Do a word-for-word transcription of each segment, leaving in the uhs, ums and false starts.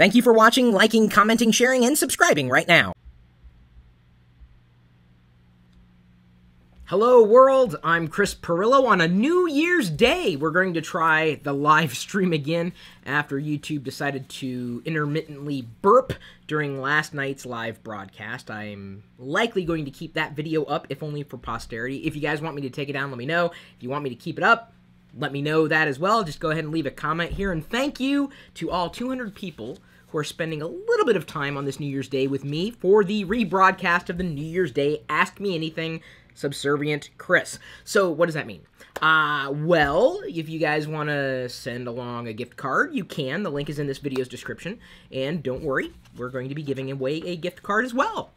Thank you for watching, liking, commenting, sharing, and subscribing right now. Hello world, I'm Chris Pirillo. On a New Year's Day, we're going to try the live stream again after YouTube decided to intermittently burp during last night's live broadcast. I'm likely going to keep that video up, if only for posterity. If you guys want me to take it down, let me know. If you want me to keep it up, let me know that as well. Just go ahead and leave a comment here, and thank you to all two hundred people who are spending a little bit of time on this New Year's Day with me for the rebroadcast of the New Year's Day Ask Me Anything Subservient Chris. So what does that mean? Uh, well, if you guys want to send along a gift card, you can. The link is in this video's description. And don't worry, we're going to be giving away a gift card as well.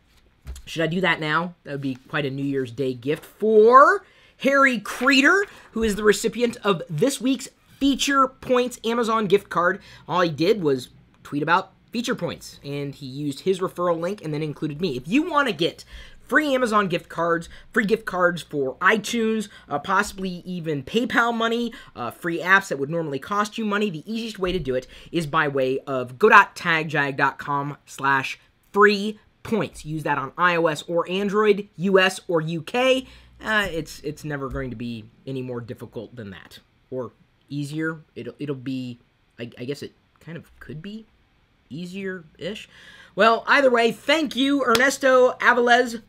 Should I do that now? That would be quite a New Year's Day gift for Harry Creeter, who is the recipient of this week's Feature Points Amazon gift card. All he did was tweet about Feature Points, and he used his referral link and then included me. If you want to get free Amazon gift cards, free gift cards for iTunes, uh, possibly even PayPal money, uh, free apps that would normally cost you money, the easiest way to do it is by way of go.tagjag.com slash free points. Use that on iOS or Android, U S or U K. Uh, it's it's never going to be any more difficult than that. Or easier. It'll, it'll be, I, I guess it kind of could be easier-ish. Well, either way, thank you, Ernesto Aviles,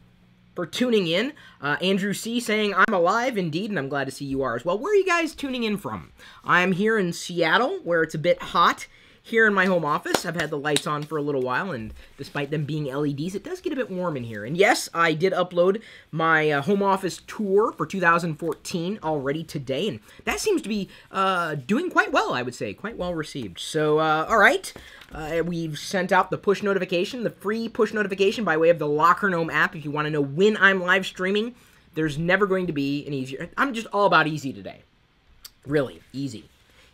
for tuning in. Uh, Andrew C. saying, I'm alive indeed, and I'm glad to see you are as well. Where are you guys tuning in from? I'm here in Seattle, where it's a bit hot here in my home office. I've had the lights on for a little while, and despite them being L E Ds, it does get a bit warm in here. And yes, I did upload my uh, home office tour for two thousand fourteen already today, and that seems to be uh, doing quite well, I would say, quite well received. So, uh, all right, uh, we've sent out the push notification, the free push notification by way of the Locker Gnome app if you want to know when I'm live streaming. There's never going to be an easier... I'm just all about easy today. Really, easy.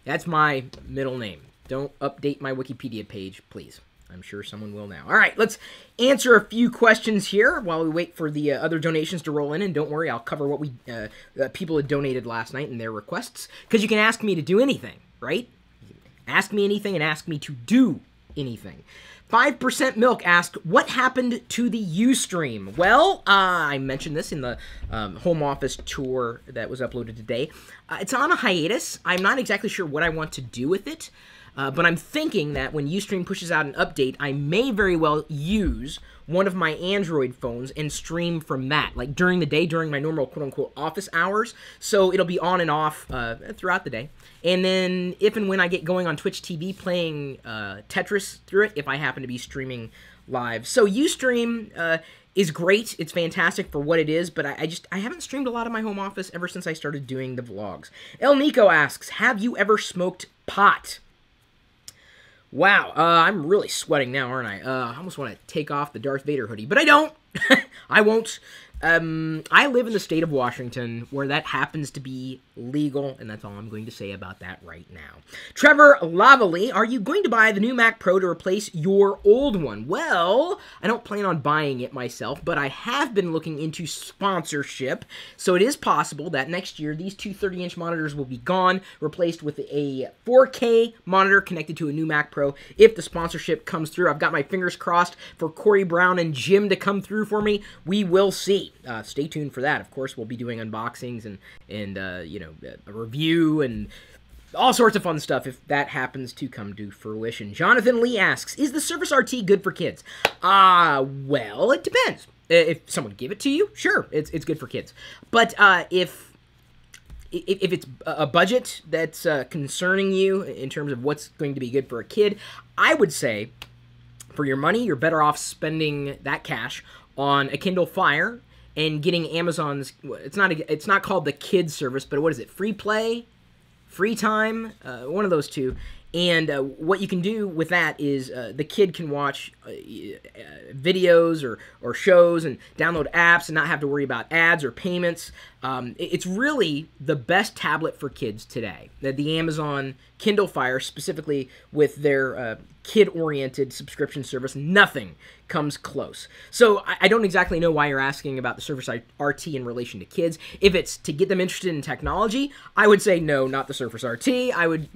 That's my middle name. Don't update my Wikipedia page, please. I'm sure someone will now. All right, let's answer a few questions here while we wait for the uh, other donations to roll in. And don't worry, I'll cover what we uh, uh, people had donated last night and their requests. Because you can ask me to do anything, right? Ask me anything and ask me to do anything. five percent Milk asked, what happened to the UStream? Well, uh, I mentioned this in the um, home office tour that was uploaded today. Uh, it's on a hiatus. I'm not exactly sure what I want to do with it. Uh, but I'm thinking that when UStream pushes out an update, I may very well use one of my Android phones and stream from that, like during the day, during my normal quote-unquote office hours. So it'll be on and off uh, throughout the day. And then if and when I get going on Twitch T V playing uh, Tetris through it, if I happen to be streaming live. So UStream uh, is great. It's fantastic for what it is, but I, I just I haven't streamed a lot of my home office ever since I started doing the vlogs. El Nico asks, have you ever smoked pot? Wow, uh, I'm really sweating now, aren't I? Uh, I almost want to take off the Darth Vader hoodie, but I don't. I won't. Um, I live in the state of Washington, where that happens to be legal, and that's all I'm going to say about that right now. Trevor Lavalley, are you going to buy the new Mac Pro to replace your old one? Well, I don't plan on buying it myself, but I have been looking into sponsorship, so it is possible that next year these two thirty-inch monitors will be gone, replaced with a four K monitor connected to a new Mac Pro if the sponsorship comes through. I've got my fingers crossed for Corey Brown and Jim to come through for me. We will see. Uh, stay tuned for that. Of course, we'll be doing unboxings and, and uh, you know, a review and all sorts of fun stuff if that happens to come to fruition. Jonathan Lee asks, is the Surface R T good for kids? Ah, uh, well, it depends. If someone gave it to you, sure, it's, it's good for kids. But uh, if, if, if it's a budget that's uh, concerning you in terms of what's going to be good for a kid, I would say for your money, you're better off spending that cash on a Kindle Fire and getting Amazon's, it's not a, it's not called the kids service, but what is it? Free Play, Free Time, uh, one of those two. And uh, what you can do with that is uh, the kid can watch uh, uh, videos or, or shows and download apps and not have to worry about ads or payments. Um, it's really the best tablet for kids today. The, the Amazon Kindle Fire, specifically with their uh, kid-oriented subscription service, nothing comes close. So I, I don't exactly know why you're asking about the Surface R T in relation to kids. If it's to get them interested in technology, I would say no, not the Surface R T. I would...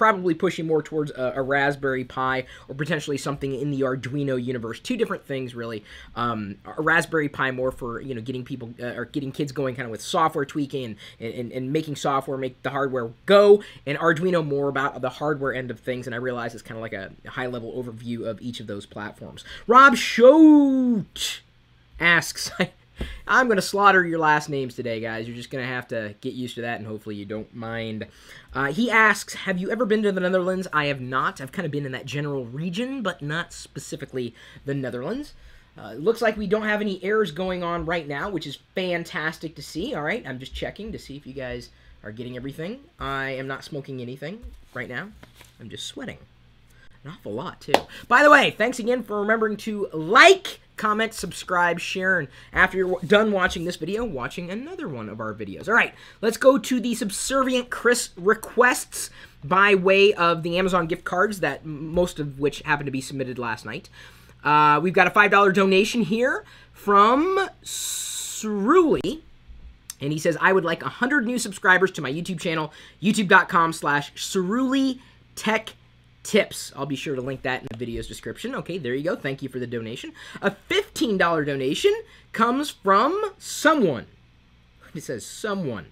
probably pushing more towards a, a Raspberry Pi or potentially something in the Arduino universe. Two different things, really. Um, a Raspberry Pi more for, you know, getting people uh, or getting kids going kind of with software tweaking and, and, and making software make the hardware go, and Arduino more about the hardware end of things. And I realize it's kind of like a high-level overview of each of those platforms. Rob Schote asks... I'm going to slaughter your last names today, guys. You're just going to have to get used to that, and hopefully you don't mind. Uh, he asks, have you ever been to the Netherlands? I have not. I've kind of been in that general region, but not specifically the Netherlands. Uh, it looks like we don't have any errors going on right now, which is fantastic to see. All right, I'm just checking to see if you guys are getting everything. I am not smoking anything right now. I'm just sweating. An awful lot, too. By the way, thanks again for remembering to like, comment, subscribe, share, and after you're done watching this video, watching another one of our videos. All right, let's go to the subservient Chris requests by way of the Amazon gift cards, that most of which happened to be submitted last night. Uh, we've got a five dollar donation here from Ceruli, and he says, I would like one hundred new subscribers to my YouTube channel, youtube.com slash Ceruli Tech Tips. I'll be sure to link that in the video's description. Okay, there you go. Thank you for the donation. A fifteen dollar donation comes from someone. It says someone.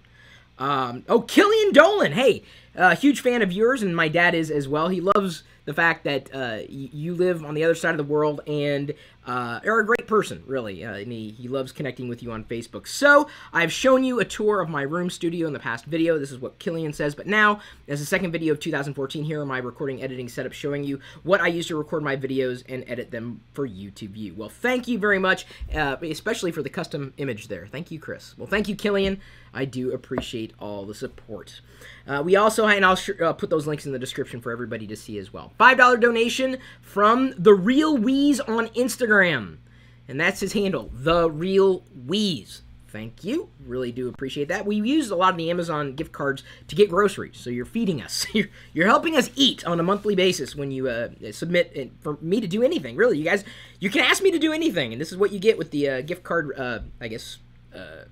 Um, oh, Killian Dolan. Hey, a uh, huge fan of yours, and my dad is as well. He loves the fact that uh, you live on the other side of the world and uh, are a great person, really. Uh, and he, he loves connecting with you on Facebook. So I've shown you a tour of my room studio in the past video. This is what Killian says. But now, as the second video of two thousand fourteen, here are my recording editing setup showing you what I use to record my videos and edit them for you to view. Well, thank you very much, uh, especially for the custom image there. Thank you, Chris. Well, thank you, Killian. I do appreciate all the support. Uh, we also, and I'll uh, put those links in the description for everybody to see as well. five dollar donation from The Real Weeze on Instagram. And that's his handle, The Real Weeze. Thank you. Really do appreciate that. We used a lot of the Amazon gift cards to get groceries, so you're feeding us. You're, you're helping us eat on a monthly basis when you uh, submit it for me to do anything. Really, you guys, you can ask me to do anything, and this is what you get with the uh, gift card, uh, I guess, uh,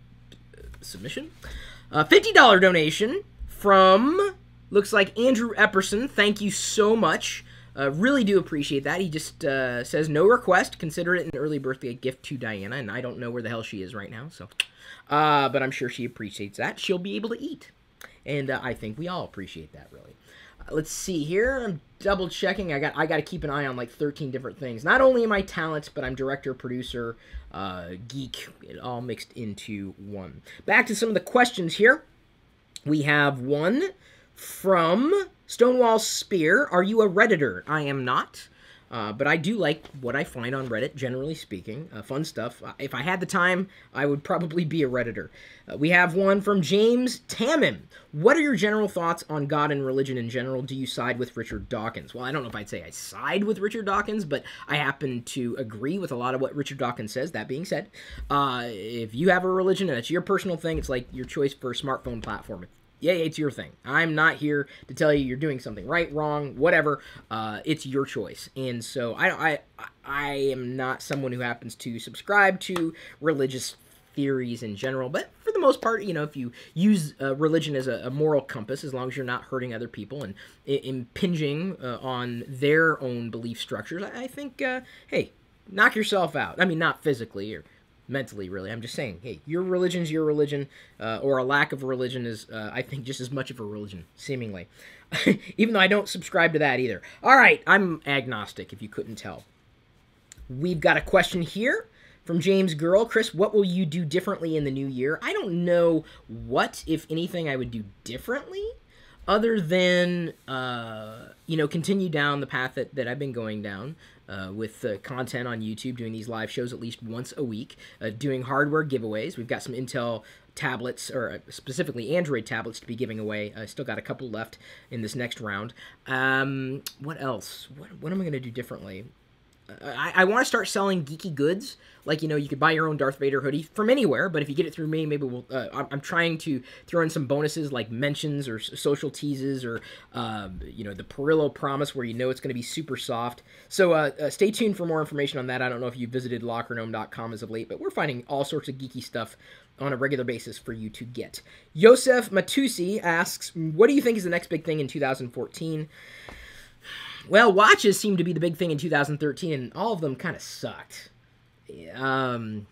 submission. Uh, fifty dollar donation from... Looks like Andrew Epperson. Thank you so much. Uh, really do appreciate that. He just uh, says, no request. Consider it an early birthday gift to Diana, and I don't know where the hell she is right now, so. Uh, but I'm sure she appreciates that. She'll be able to eat. And uh, I think we all appreciate that, really. Uh, let's see here. I'm double checking. I got I got to keep an eye on like thirteen different things. Not only am I talents, but I'm director, producer, uh, geek. It all mixed into one. Back to some of the questions here. We have one from Stonewall Speer. Are you a Redditor? I am not, uh, but I do like what I find on Reddit, generally speaking. Uh, fun stuff. If I had the time, I would probably be a Redditor. Uh, we have one from James Tammin. What are your general thoughts on God and religion in general? Do you side with Richard Dawkins? Well, I don't know if I'd say I side with Richard Dawkins, but I happen to agree with a lot of what Richard Dawkins says. That being said, uh, if you have a religion and it's your personal thing, it's like your choice for a smartphone platform. Yeah, it's your thing. I'm not here to tell you you're doing something right, wrong, whatever. Uh, it's your choice. And so I, I, I am not someone who happens to subscribe to religious theories in general, but for the most part, you know, if you use uh, religion as a, a moral compass, as long as you're not hurting other people and I impinging uh, on their own belief structures, I, I think, uh, hey, knock yourself out. I mean, not physically or mentally, really. I'm just saying, hey, your religion's your religion, uh, or a lack of religion is, uh, I think, just as much of a religion, seemingly. Even though I don't subscribe to that either. All right, I'm agnostic, if you couldn't tell. We've got a question here from James Girl. Chris, what will you do differently in the new year? I don't know what, if anything, I would do differently, other than, uh, you know, continue down the path that, that I've been going down. Uh, with uh, content on YouTube, doing these live shows at least once a week, uh, doing hardware giveaways. We've got some Intel tablets, or specifically Android tablets, to be giving away. I still got a couple left in this next round. Um, what else? What, what am I going to do differently? I, I want to start selling geeky goods. Like, you know, you could buy your own Darth Vader hoodie from anywhere, but if you get it through me, maybe we'll... Uh, I'm, I'm trying to throw in some bonuses like mentions or social teases or, uh, you know, the Pirillo promise where you know it's going to be super soft. So uh, uh, stay tuned for more information on that. I don't know if you visited locker gnome dot com as of late, but we're finding all sorts of geeky stuff on a regular basis for you to get. Yosef Matusi asks, what do you think is the next big thing in two thousand fourteen? Well, watches seemed to be the big thing in two thousand thirteen, and all of them kind of sucked. Um...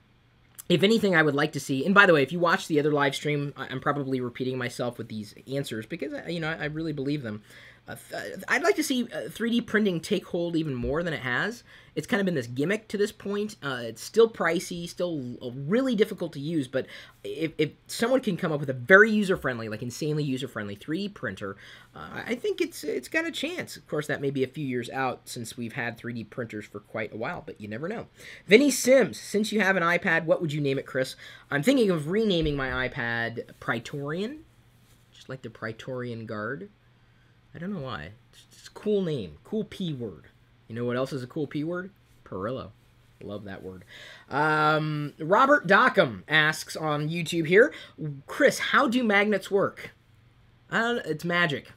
If anything, I would like to see, and by the way, if you watch the other live stream, I'm probably repeating myself with these answers because, you know, I really believe them. Uh, I'd like to see three D printing take hold even more than it has. It's kind of been this gimmick to this point. Uh, it's still pricey, still really difficult to use, but if, if someone can come up with a very user-friendly, like insanely user-friendly three D printer, uh, I think it's it's got a chance. Of course, that may be a few years out since we've had three D printers for quite a while, but you never know. Vinny Sims, since you have an iPad, what would you name it, Chris? I'm thinking of renaming my iPad Praetorian, just like the Praetorian Guard. I don't know why. It's a cool name. Cool P word. You know what else is a cool P word? Pirillo. Love that word. Um, Robert Dockham asks on YouTube here, Chris, how do magnets work? I don't, it's magic.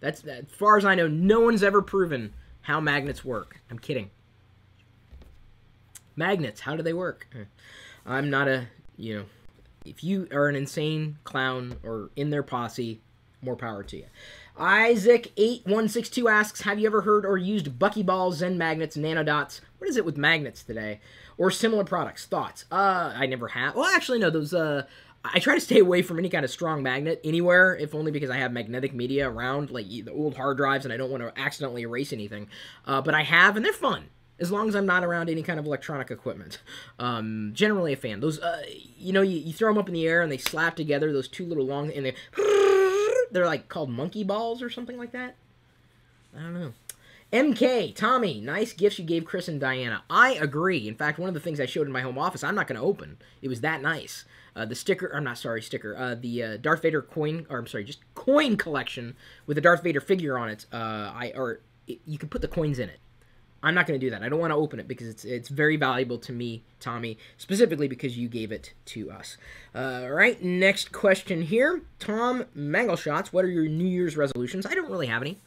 That's, as far as I know, no one's ever proven how magnets work. I'm kidding. Magnets, how do they work? I'm not a, you know, if you are an insane clown or in their posse, more power to you. Isaac eight one six two asks, have you ever heard or used buckyballs, Zen magnets, nanodots? What is it with magnets today? Or similar products? Thoughts? Uh, I never have. Well, actually, no, those, uh, I try to stay away from any kind of strong magnet anywhere, if only because I have magnetic media around, like the old hard drives, and I don't want to accidentally erase anything. Uh, but I have, and they're fun, as long as I'm not around any kind of electronic equipment. Um, generally a fan. Those, uh, you know, you, you throw them up in the air, and they slap together, those two little long, and they... They're, like, called monkey balls or something like that. I don't know. M K, Tommy, nice gifts you gave Chris and Diana. I agree. In fact, one of the things I showed in my home office, I'm not going to open. It was that nice. Uh, the sticker, I'm not sorry, sticker, uh, the uh, Darth Vader coin, or I'm sorry, just coin collection with a Darth Vader figure on it. Uh, I or it, you can put the coins in it. I'm not going to do that. I don't want to open it because it's it's very valuable to me, Tommy, specifically because you gave it to us. Uh, all right, next question here. Tom Mangleshots, what are your New Year's resolutions? I don't really have any.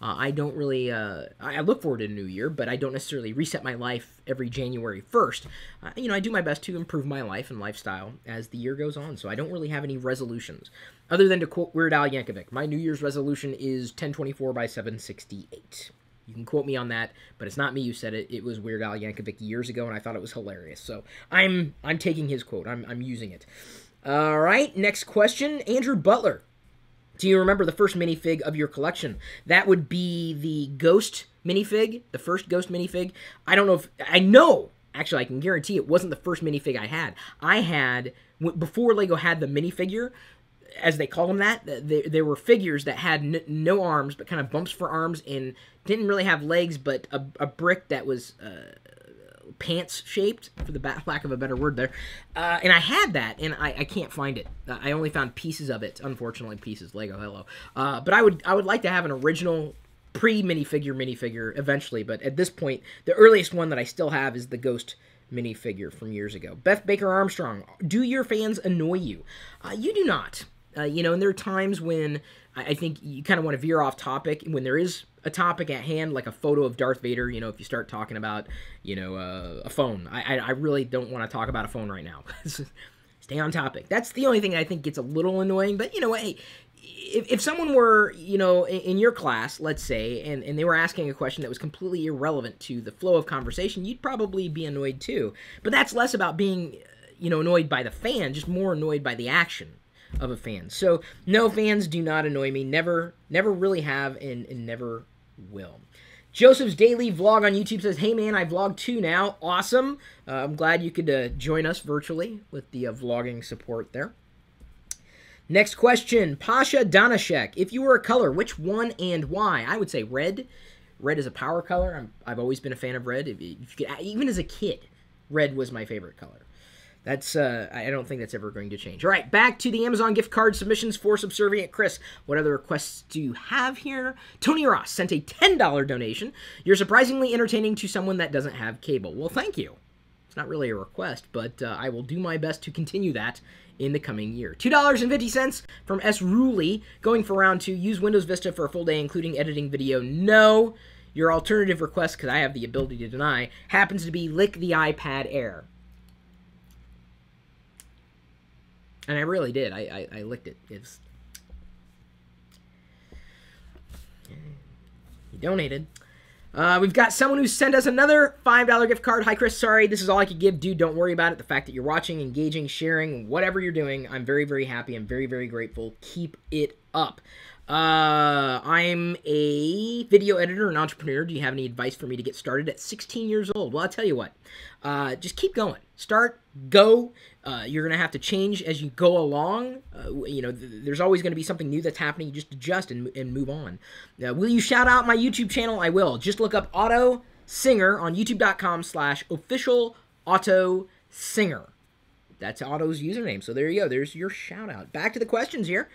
Uh, I don't really, uh, I look forward to a new year, but I don't necessarily reset my life every January first. Uh, you know, I do my best to improve my life and lifestyle as the year goes on, so I don't really have any resolutions. Other than to quote Weird Al Yankovic, my New Year's resolution is ten twenty-four by seven sixty-eight. You can quote me on that, but it's not me who said it. It was Weird Al Yankovic years ago, and I thought it was hilarious. So I'm I'm taking his quote. I'm, I'm using it. All right, next question. Andrew Butler. Do you remember the first minifig of your collection? That would be the Ghost minifig, the first Ghost minifig. I don't know if... I know. Actually, I can guarantee it wasn't the first minifig I had. I had... Before LEGO had the minifigure... as they call them that, they, they were figures that had n no arms, but kind of bumps for arms, and didn't really have legs, but a, a brick that was uh, pants-shaped, for the ba lack of a better word there. Uh, and I had that, and I, I can't find it. I only found pieces of it, unfortunately, pieces, LEGO, hello. Uh, but I would, I would like to have an original pre-minifigure minifigure eventually, but at this point, the earliest one that I still have is the Ghost minifigure from years ago. Beth Baker Armstrong, do your fans annoy you? Uh, you do not. Uh, you know, and there are times when I think you kind of want to veer off topic when there is a topic at hand, like a photo of Darth Vader. You know, if you start talking about, you know, uh, a phone, I, I, I really don't want to talk about a phone right now. Stay on topic. That's the only thing I think gets a little annoying. But, you know, hey, if, if someone were, you know, in, in your class, let's say, and, and they were asking a question that was completely irrelevant to the flow of conversation, you'd probably be annoyed too. But that's less about being, you know, annoyed by the fan, just more annoyed by the action of a fan. So no, fans do not annoy me. Never, never really have, and, and never will. Joseph's Daily Vlog on YouTube says, hey man, I vlog too now. Awesome. Uh, I'm glad you could uh, join us virtually with the uh, vlogging support there. Next question, Pasha Donashek. If you were a color, which one and why? I would say red. Red is a power color. I'm, I've always been a fan of red. If you, if you could, even as a kid, red was my favorite color. That's, uh, I don't think that's ever going to change. All right, back to the Amazon gift card submissions for Subservient Chris. What other requests do you have here? Tony Ross sent a ten dollar donation. You're surprisingly entertaining to someone that doesn't have cable. Well, thank you. It's not really a request, but uh, I will do my best to continue that in the coming year. two dollars and fifty cents from Ceruli. Going for round two, use Windows Vista for a full day, including editing video. No, your alternative request, because I have the ability to deny, happens to be lick the iPad Air. And I really did. I, I, I licked it. It was... He donated. Uh, we've got someone who sent us another five dollar gift card. Hi, Chris. Sorry, this is all I could give. Dude, don't worry about it. The fact that you're watching, engaging, sharing, whatever you're doing, I'm very, very happy. I'm very, very grateful. Keep it up. Uh, I'm a video editor and entrepreneur. Do you have any advice for me to get started at sixteen years old? Well, I'll tell you what. Uh, just keep going. Start. Go. Uh, you're going to have to change as you go along. Uh, you know, th there's always going to be something new that's happening. You just adjust and, and move on. Uh, will you shout out my YouTube channel? I will. Just look up Otto Singer on youtube.com slash official Otto Singer. That's Otto's username. So there you go. There's your shout out. Back to the questions here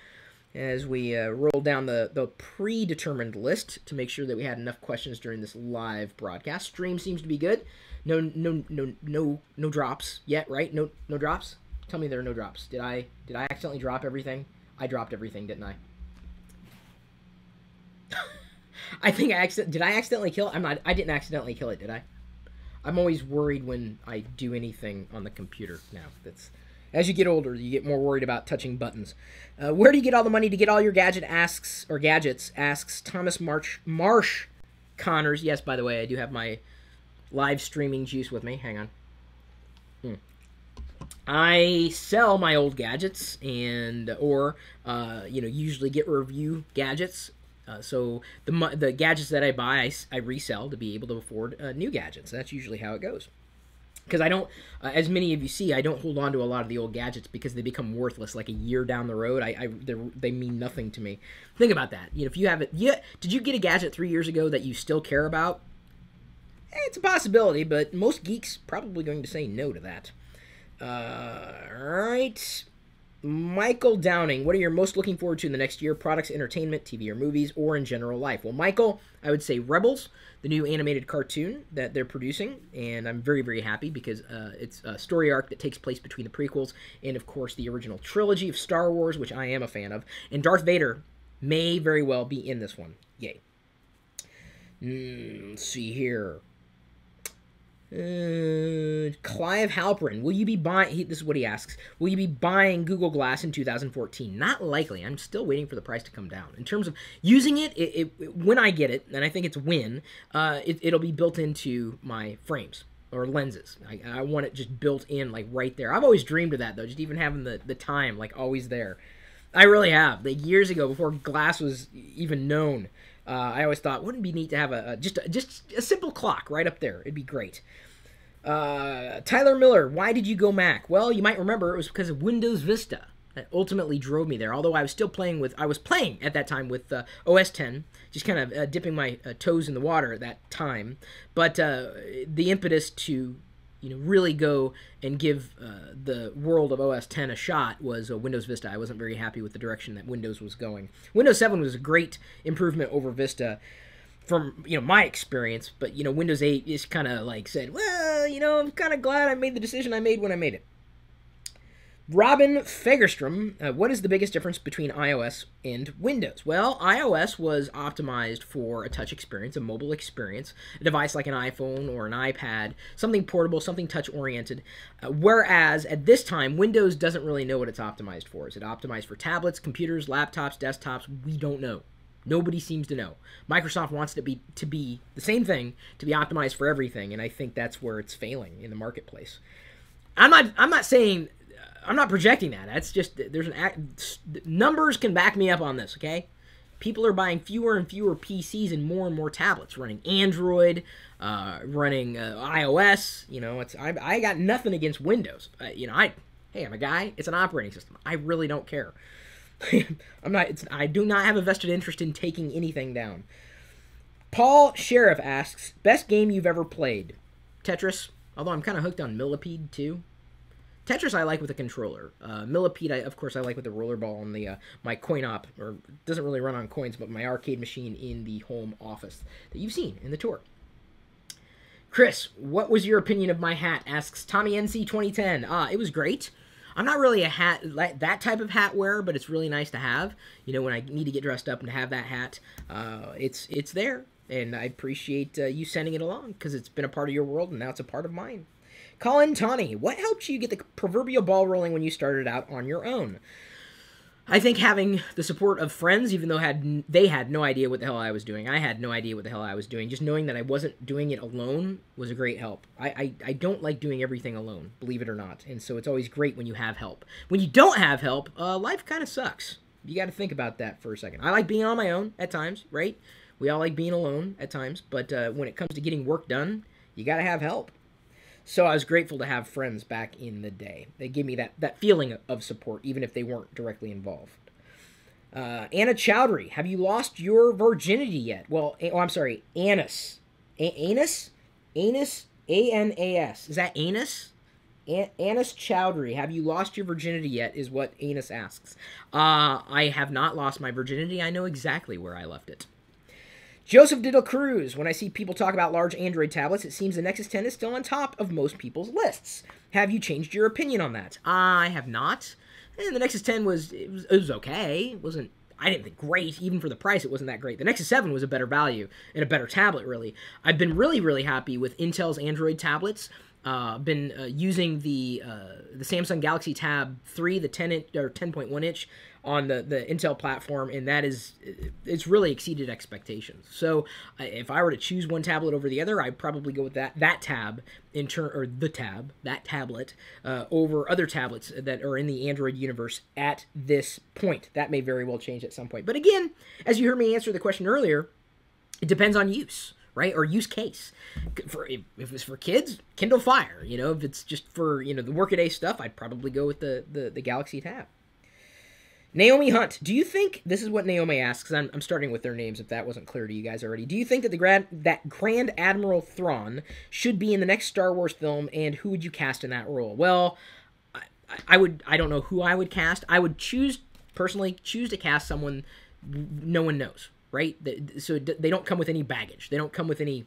as we uh, roll down the, the predetermined list to make sure that we had enough questions during this live broadcast. Stream seems to be good. No, no, no, no, no drops yet, right? No, no drops. Tell me there are no drops. Did I, did I accidentally drop everything? I dropped everything, didn't I? I think I accident. Did I accidentally kill it? I'm not. I didn't accidentally kill it, did I? I'm always worried when I do anything on the computer. Now that's. As you get older, you get more worried about touching buttons. Uh, where do you get all the money to get all your gadget asks or gadgets? Asks Thomas Marsh Marsh Connors. Yes, by the way, I do have my. Live streaming juice with me. Hang on. Hmm. I sell my old gadgets and or uh, you know, usually get review gadgets. Uh, so the the gadgets that I buy, I, I resell to be able to afford uh, new gadgets. That's usually how it goes. Because I don't, uh, as many of you see, I don't hold on to a lot of the old gadgets because they become worthless. Like a year down the road, I, I they mean nothing to me. Think about that. You know, if you haven't, yeah, did you get a gadget three years ago that you still care about? It's a possibility, but most geeks probably going to say no to that. Uh, all right. Michael Downing, what are you most looking forward to in the next year? Products, entertainment, T V or movies, or in general life? Well, Michael, I would say Rebels, the new animated cartoon that they're producing, and I'm very, very happy because uh, it's a story arc that takes place between the prequels and, of course, the original trilogy of Star Wars, which I am a fan of, and Darth Vader may very well be in this one. Yay. Mm, let's see here. Uh, Clive Halperin, will you be buying, this is what he asks, will you be buying Google Glass in two thousand fourteen? Not likely. I'm still waiting for the price to come down. In terms of using it, it, it when I get it, and I think it's when, uh, it, it'll be built into my frames or lenses. I, I want it just built in, like right there. I've always dreamed of that, though, just even having the, the time, like always there. I really have. Like years ago, before Glass was even known, Uh, I always thought, wouldn't it be neat to have a, a just a, just a simple clock right up there? It'd be great. Uh, Tyler Miller, why did you go Mac? Well, you might remember it was because of Windows Vista that ultimately drove me there. Although I was still playing with, I was playing at that time with uh, O S ten, just kind of uh, dipping my uh, toes in the water at that time. But uh, the impetus to, you know, really go and give uh, the world of O S ten a shot was uh, Windows Vista. I wasn't very happy with the direction that Windows was going. Windows seven was a great improvement over Vista from, you know, my experience, but, you know, Windows eight just kind of, like, said, well, you know, I'm kind of glad I made the decision I made when I made it. Robin Fagerstrom, uh, what is the biggest difference between iOS and Windows? Well, iOS was optimized for a touch experience, a mobile experience, a device like an iPhone or an iPad, something portable, something touch-oriented, uh, whereas at this time, Windows doesn't really know what it's optimized for. Is it optimized for tablets, computers, laptops, desktops? We don't know. Nobody seems to know. Microsoft wants it to be, to be the same thing, to be optimized for everything, and I think that's where it's failing in the marketplace. I'm not, I'm not saying... I'm not projecting that. That's just, there's an act, numbers can back me up on this, okay? People are buying fewer and fewer P Cs and more and more tablets, running Android, uh, running uh, iOS. You know, it's I, I got nothing against Windows. Uh, you know, I hey, I'm a guy. It's an operating system. I really don't care. I'm not. It's, I do not have a vested interest in taking anything down. Paul Sheriff asks, best game you've ever played? Tetris. Although I'm kind of hooked on Millipede too. Tetris I like with a controller. Uh, Millipede, I, of course, I like with the rollerball and the uh, my coin op, or doesn't really run on coins, but my arcade machine in the home office that you've seen in the tour. Chris, what was your opinion of my hat? Asks Tommy N C twenty ten. Ah, it was great. I'm not really a hat that type of hat wearer, but it's really nice to have. You know, when I need to get dressed up and have that hat, uh, it's it's there, and I appreciate uh, you sending it along because it's been a part of your world and now it's a part of mine. Colin Tawney, what helped you get the proverbial ball rolling when you started out on your own? I think having the support of friends, even though had they had no idea what the hell I was doing. I had no idea what the hell I was doing. Just knowing that I wasn't doing it alone was a great help. I, I, I don't like doing everything alone, believe it or not. And so it's always great when you have help. When you don't have help, uh, life kind of sucks. You got to think about that for a second. I like being on my own at times, right? We all like being alone at times. But uh, when it comes to getting work done, you got to have help. So I was grateful to have friends back in the day. They gave me that, that feeling of support, even if they weren't directly involved. Uh, Anna Chowdhury, have you lost your virginity yet? Well, oh, I'm sorry, Anus. A anus? Anus? A N A S. Is that anus? A Anus Chowdhury, have you lost your virginity yet, is what Anus asks. Uh, I have not lost my virginity. I know exactly where I left it. Joseph De La Cruz, when I see people talk about large Android tablets, it seems the Nexus ten is still on top of most people's lists. Have you changed your opinion on that? I have not. And the Nexus ten was it was, it was okay. It wasn't, I didn't think great. Even for the price, it wasn't that great. The Nexus seven was a better value and a better tablet, really. I've been really, really happy with Intel's Android tablets. Uh, been uh, using the uh, the Samsung Galaxy Tab three, the ten inch or ten point one inch on the the Intel platform, and that is it's really exceeded expectations. So uh, if I were to choose one tablet over the other, I'd probably go with that that tab in turn, or the tab that tablet uh, over other tablets that are in the Android universe at this point. That may very well change at some point. But again, as you heard me answer the question earlier, it depends on use. Right? Or use case. For, if it was for kids, Kindle Fire. You know, if it's just for, you know, the workaday stuff, I'd probably go with the, the, the Galaxy Tab. Naomi Hunt, do you think, this is what Naomi asks, I'm, I'm starting with their names if that wasn't clear to you guys already. Do you think that the Grand, that Grand Admiral Thrawn should be in the next Star Wars film, and who would you cast in that role? Well, I, I would, I don't know who I would cast. I would choose, personally, choose to cast someone no one knows. Right? So they don't come with any baggage. They don't come with any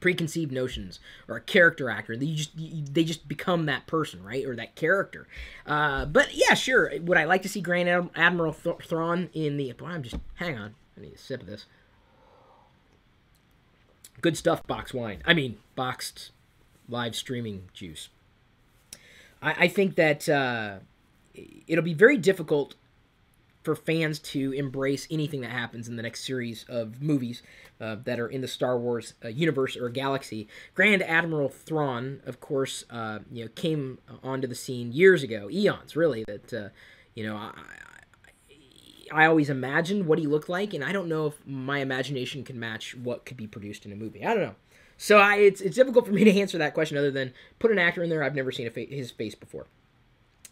preconceived notions or a character actor. They just, they just become that person, right? Or that character. Uh, but yeah, sure. Would I like to see Grand Admiral Thrawn in the... Well, I'm just... Hang on. I need a sip of this. Good stuff, boxed wine. I mean, boxed live streaming juice. I, I think that uh, it'll be very difficult for fans to embrace anything that happens in the next series of movies uh, that are in the Star Wars uh, universe or galaxy. Grand Admiral Thrawn, of course, uh, you know, came onto the scene years ago, eons, really. That uh, you know, I, I, I always imagined what he looked like, and I don't know if my imagination can match what could be produced in a movie. I don't know. So I, it's it's difficult for me to answer that question, other than put an actor in there I've never seen a fa his face before.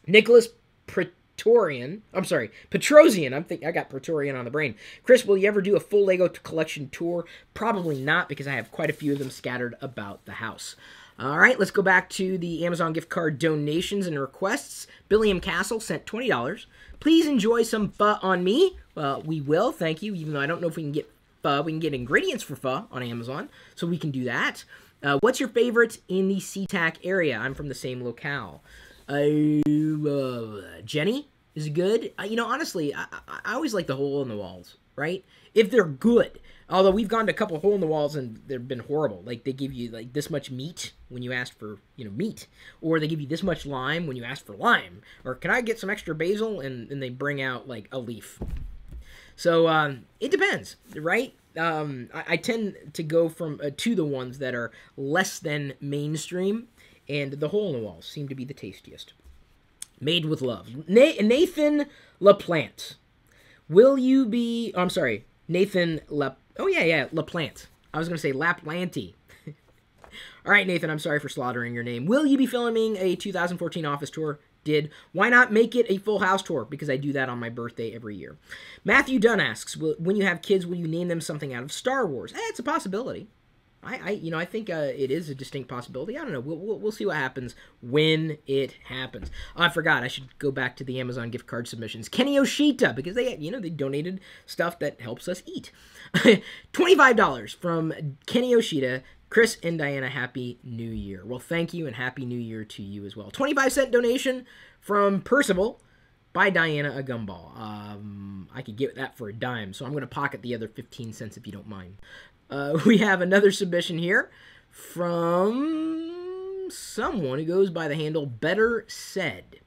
Nicholas Pr Praetorian, I'm sorry, Petrosian. I'm think I got Praetorian on the brain. Chris, will you ever do a full LEGO collection tour? Probably not, because I have quite a few of them scattered about the house. All right, let's go back to the Amazon gift card donations and requests. Billiam Castle sent twenty dollars. Please enjoy some pho on me. Uh, we will, thank you, even though I don't know if we can get pho. We can get ingredients for pho on Amazon, so we can do that. Uh, what's your favorite in the SeaTac area? I'm from the same locale. Uh, uh, Jenny is good. Uh, you know, honestly, I, I, I always like the hole in the walls, right? If they're good. Although we've gone to a couple hole in the walls and they've been horrible. Like, they give you, like, this much meat when you ask for, you know, meat. Or they give you this much lime when you ask for lime. Or, can I get some extra basil? And, and they bring out, like, a leaf. So, um, it depends, right? Um, I, I tend to go from uh, to the ones that are less than mainstream. And the hole in the walls seem to be the tastiest. Made with love. Nathan LaPlante. Will you be... Oh, I'm sorry. Nathan La... Oh, yeah, yeah. LaPlante. I was going to say LaPlante. All right, Nathan. I'm sorry for slaughtering your name. Will you be filming a two thousand fourteen office tour? Did. Why not make it a full house tour? Because I do that on my birthday every year. Matthew Dunn asks, will, when you have kids, will you name them something out of Star Wars? Eh, it's a possibility. I, I, you know, I think uh, it is a distinct possibility. I don't know. We'll, we'll, we'll see what happens when it happens. Oh, I forgot. I should go back to the Amazon gift card submissions. Kenny Oshita, because they, you know, they donated stuff that helps us eat. twenty-five dollars from Kenny Oshita. Chris and Diana, Happy New Year. Well, thank you, and Happy New Year to you as well. twenty-five cent donation from Percival. Buy Diana a gumball. Um, I could get that for a dime, so I'm going to pocket the other fifteen cents if you don't mind. Uh, we have another submission here from someone who goes by the handle Better Said.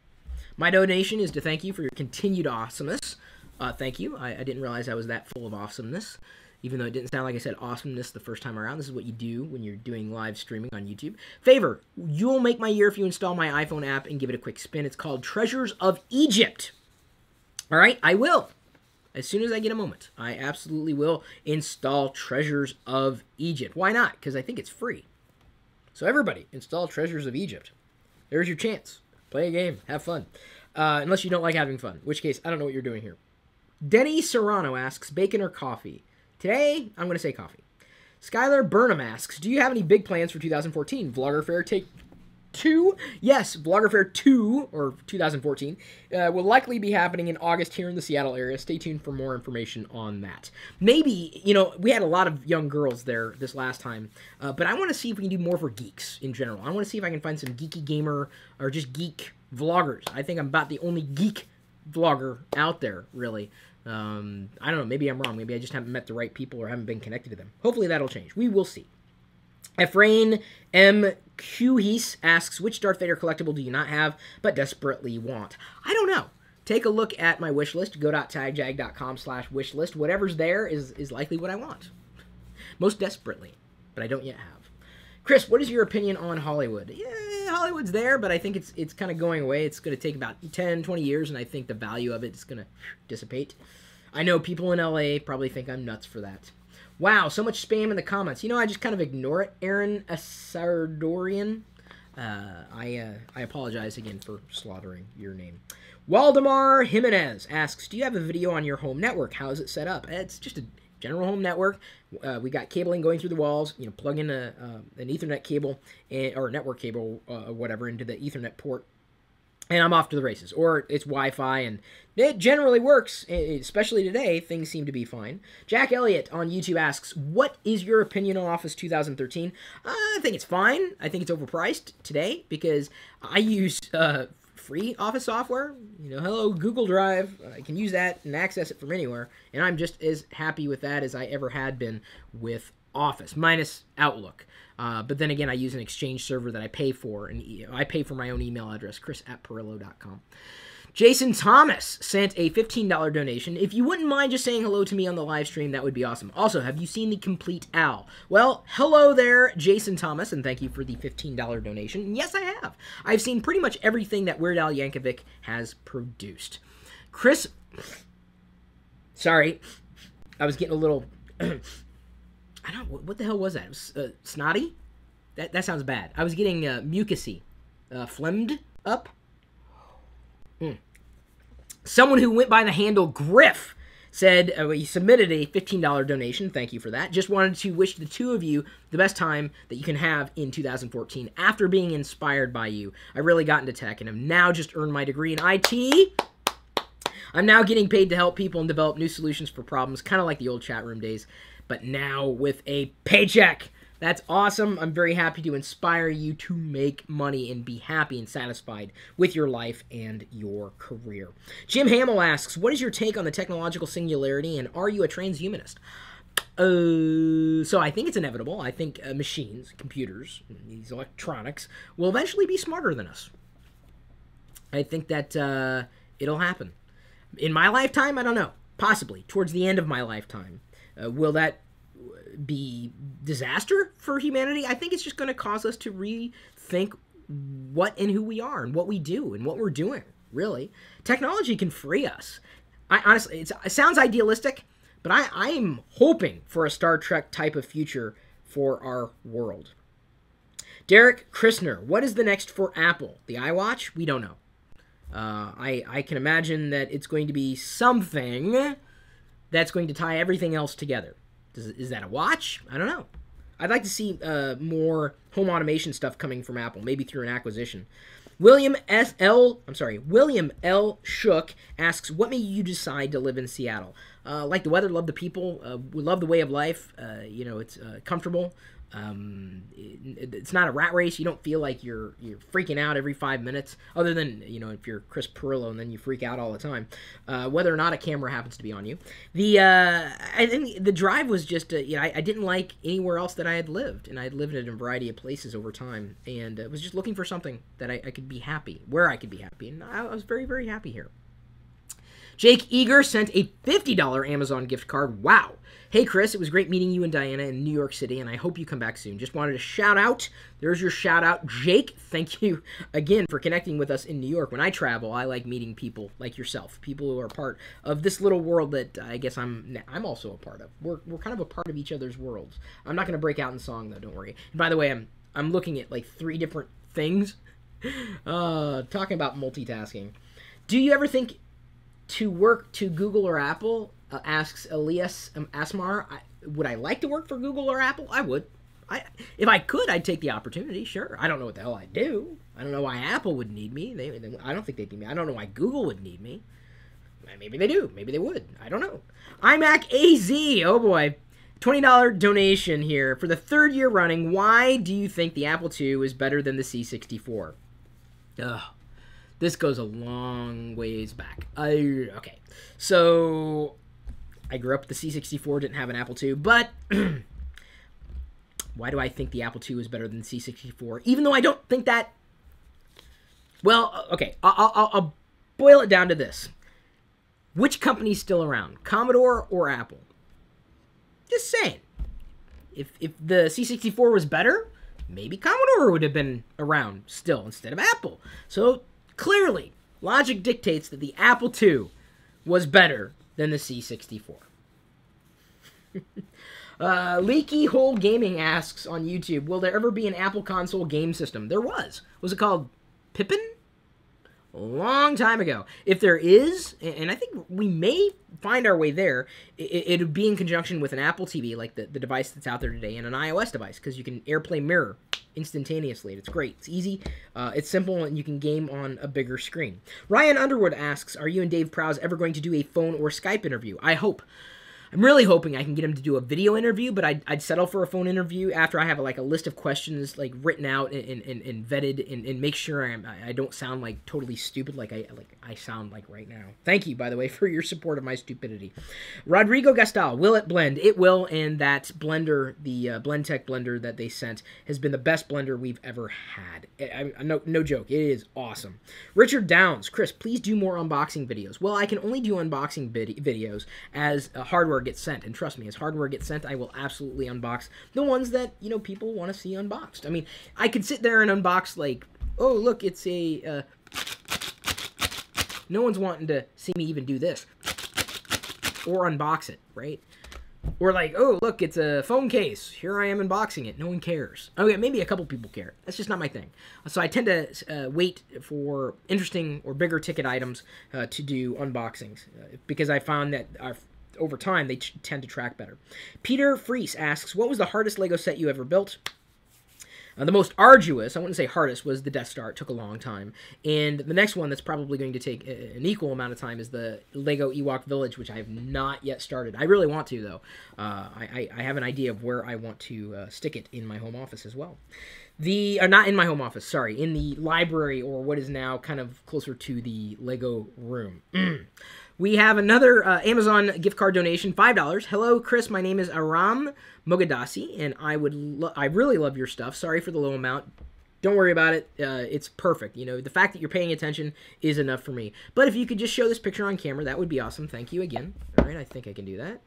My donation is to thank you for your continued awesomeness. Uh, thank you. I, I didn't realize I was that full of awesomeness, even though it didn't sound like I said awesomeness the first time around. This is what you do when you're doing live streaming on YouTube. Favor, you'll make my year if you install my iPhone app and give it a quick spin. It's called Treasures of Egypt. All right, I will. As soon as I get a moment, I absolutely will install Treasures of Egypt. Why not? Because I think it's free. So everybody, install Treasures of Egypt. There's your chance. Play a game. Have fun. Uh, unless you don't like having fun, in which case, I don't know what you're doing here. Denny Serrano asks, bacon or coffee? Today, I'm going to say coffee. Skylar Burnham asks, do you have any big plans for two thousand fourteen? Vlogger Fair Take two? Yes, Vlogger Fair two, or two thousand fourteen, uh, will likely be happening in August here in the Seattle area. Stay tuned for more information on that. Maybe, you know, we had a lot of young girls there this last time, uh, but I want to see if we can do more for geeks in general. I want to see if I can find some geeky gamer or just geek vloggers. I think I'm about the only geek vlogger out there, really. Um, I don't know, maybe I'm wrong. Maybe I just haven't met the right people or haven't been connected to them. Hopefully that'll change. We will see. Efrain M. Cuhis asks, which Darth Vader collectible do you not have but desperately want? I don't know. Take a look at my wish list. go.tagjag.com slash wish list. Whatever's there is, is likely what I want. Most desperately, but I don't yet have. Chris, what is your opinion on Hollywood? Yeah, Hollywood's there, but I think it's it's kind of going away. It's going to take about ten, twenty years, and I think the value of it is going to dissipate. I know people in L A probably think I'm nuts for that. Wow, so much spam in the comments. You know, I just kind of ignore it. Aaron Asardorian, uh, I uh, I apologize again for slaughtering your name. Waldemar Jimenez asks, do you have a video on your home network? How is it set up? It's just a general home network. Uh, we got cabling going through the walls. You know, plug in a, uh, an Ethernet cable and, or a network cable, uh, whatever, into the Ethernet port, and I'm off to the races. Or it's Wi-Fi, and it generally works. Especially today, things seem to be fine. Jack Elliott on YouTube asks, "What is your opinion on Office twenty thirteen?" Uh, I think it's fine. I think it's overpriced today because I use uh, free Office software. You know, hello, Google Drive. I can use that and access it from anywhere, and I'm just as happy with that as I ever had been with Office, minus Outlook. Uh, but then again, I use an Exchange server that I pay for, and I pay for my own email address, chris at pirillo.com. Jason Thomas sent a fifteen dollar donation. If you wouldn't mind just saying hello to me on the live stream, that would be awesome. Also, have you seen The Complete Al? Well, hello there, Jason Thomas, and thank you for the fifteen dollar donation. And yes, I have. I've seen pretty much everything that Weird Al Yankovic has produced. Chris, sorry, I was getting a little, I don't, what the hell was that? It was, uh, snotty? That, that sounds bad. I was getting uh, mucusy, uh, phlegmed up. Mm. Someone who went by the handle Griff said uh, he submitted a fifteen dollar donation. Thank you for that. Just wanted to wish the two of you the best time that you can have in two thousand fourteen after being inspired by you. I really got into tech and have now just earned my degree in I T. I'm now getting paid to help people and develop new solutions for problems, kind of like the old chat room days, but now with a paycheck. That's awesome. I'm very happy to inspire you to make money and be happy and satisfied with your life and your career. Jim Hamill asks, what is your take on the technological singularity, and are you a transhumanist? Uh, so I think it's inevitable. I think uh, machines, computers, these electronics will eventually be smarter than us. I think that uh, it'll happen. In my lifetime, I don't know. Possibly. Towards the end of my lifetime. Uh, will that be disaster for humanity? I think it's just going to cause us to rethink what and who we are and what we do and what we're doing, really. Technology can free us. I honestly, it's, it sounds idealistic, but I, I'm hoping for a Star Trek type of future for our world. Derek Christner, what is the next for Apple? The iWatch? We don't know. Uh, I, I can imagine that it's going to be something that's going to tie everything else together. Is that a watch? I don't know. I'd like to see uh, more home automation stuff coming from Apple, maybe through an acquisition. William S. L. I'm sorry, William L. Shook asks, "What made you decide to live in Seattle? Uh, like the weather, love the people, uh, we love the way of life. Uh, you know, it's uh, comfortable. Um, it, it's not a rat race. You don't feel like you're you're freaking out every five minutes, other than, you know, if you're Chris Pirillo and then you freak out all the time, uh, whether or not a camera happens to be on you. The uh, I think the drive was just, a, you know, I, I didn't like anywhere else that I had lived, and I had lived in a variety of places over time, and I was just looking for something that I, I could be happy, where I could be happy, and I, I was very, very happy here. Jake Eager sent a fifty dollar Amazon gift card. Wow. Hey, Chris, it was great meeting you and Diana in New York City, and I hope you come back soon. Just wanted to shout out. There's your shout out. Jake, thank you again for connecting with us in New York. When I travel, I like meeting people like yourself, people who are part of this little world that I guess I'm I'm also a part of. We're, we're kind of a part of each other's worlds. I'm not going to break out in song, though. Don't worry. And by the way, I'm, I'm looking at like three different things. Uh, talking about multitasking. Do you ever think to work to Google or Apple? Uh, asks Elias um, Asmar, I, would I like to work for Google or Apple? I would. I, if I could, I'd take the opportunity, sure. I don't know what the hell I'd do. I don't know why Apple would need me. They, they, I don't think they'd need me. I don't know why Google would need me. Maybe they do. Maybe they would. I don't know. iMac A Z, oh boy. twenty dollar donation here. For the third year running, why do you think the Apple two is better than the C sixty-four? Ugh. This goes a long ways back. I, okay. So... I grew up with the C sixty-four, didn't have an Apple two, but why do I think the Apple two is better than the C sixty-four? Even though I don't think that... Well, okay, I'll, I'll, I'll boil it down to this. Which company's still around, Commodore or Apple? Just saying. If, if the C sixty-four was better, maybe Commodore would have been around still instead of Apple. So clearly, logic dictates that the Apple two was better than the C sixty-four. uh, Leaky Hole Gaming asks on YouTube, will there ever be an Apple console game system? There was. Was it called Pippin? A long time ago. If there is, and I think we may find our way there, it would be in conjunction with an Apple T V, like the, the device that's out there today, and an iOS device, because you can AirPlay Mirror instantaneously. It's great. It's easy. Uh, it's simple, and you can game on a bigger screen. Ryan Underwood asks, are you and Dave Prowse ever going to do a phone or Skype interview? I hope. I'm really hoping I can get him to do a video interview, but I'd, I'd settle for a phone interview after I have like a list of questions like written out and, and, and vetted and, and make sure I'm, I don't sound like totally stupid like I like I sound like right now. Thank you, by the way, for your support of my stupidity. Rodrigo Gastal, will it blend? It will, and that blender, the uh, BlendTech blender that they sent, has been the best blender we've ever had. I, I, no, no joke, it is awesome. Richard Dawkins, Chris, please do more unboxing videos. Well, I can only do unboxing vid videos as a hardware gets sent, and trust me, as hardware gets sent, I will absolutely unbox the ones that, you know, people want to see unboxed. I mean, I could sit there and unbox like, oh look, it's a uh... no one's wanting to see me even do this or unbox it, right? Or like, oh look, it's a phone case, here I am unboxing it, no one cares. Okay, maybe a couple people care. That's just not my thing. So I tend to uh, wait for interesting or bigger ticket items uh, to do unboxings, uh, because I found that our over time, they tend to track better. Peter Freese asks, what was the hardest LEGO set you ever built? Uh, the most arduous, I wouldn't say hardest, was the Death Star. It took a long time. And the next one that's probably going to take a, an equal amount of time is the LEGO Ewok Village, which I have not yet started. I really want to, though. Uh, I, I have an idea of where I want to uh, stick it in my home office as well. The, or not in my home office, sorry, in the library, or what is now kind of closer to the LEGO room. We have another uh, Amazon gift card donation, five dollars. Hello, Chris. My name is Aram Mogadasi, and I would lo I really love your stuff. Sorry for the low amount. Don't worry about it. Uh, it's perfect. You know, the fact that you're paying attention is enough for me. But if you could just show this picture on camera, that would be awesome. Thank you again. All right, I think I can do that.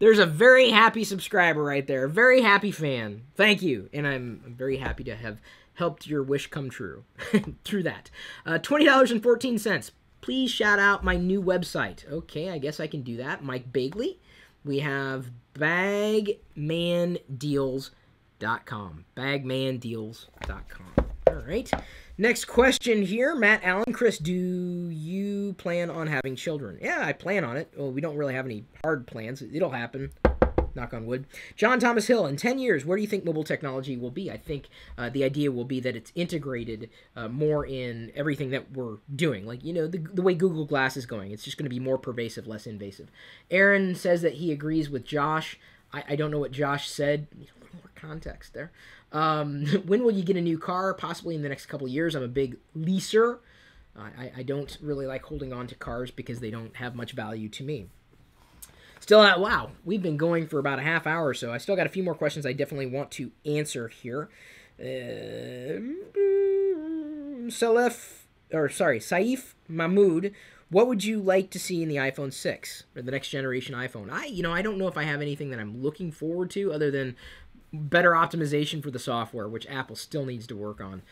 There's a very happy subscriber right there, a very happy fan. Thank you, and I'm, I'm very happy to have helped your wish come true through that. Uh, twenty dollars and fourteen cents. Please shout out my new website. Okay, I guess I can do that. Mike Bagley. We have bagman deals dot com. bagman deals dot com. All right. Next question here. Matt Allen. Chris, do you plan on having children? Yeah, I plan on it. Well, we don't really have any hard plans. It'll happen. Knock on wood. John Thomas Hill, in ten years, where do you think mobile technology will be? I think uh, the idea will be that it's integrated uh, more in everything that we're doing. Like, you know, the, the way Google Glass is going, it's just going to be more pervasive, less invasive. Aaron says that he agrees with Josh. I, I don't know what Josh said. more context there. Um, when will you get a new car? Possibly in the next couple of years. I'm a big leaser. Uh, I, I don't really like holding on to cars because they don't have much value to me. Still, uh, wow, we've been going for about a half hour or so. I still got a few more questions I definitely want to answer here. Uh, Salif, or sorry, Saif Mahmood, what would you like to see in the iPhone six or the next generation iPhone? I, you know, I don't know if I have anything that I'm looking forward to other than better optimization for the software, which Apple still needs to work on.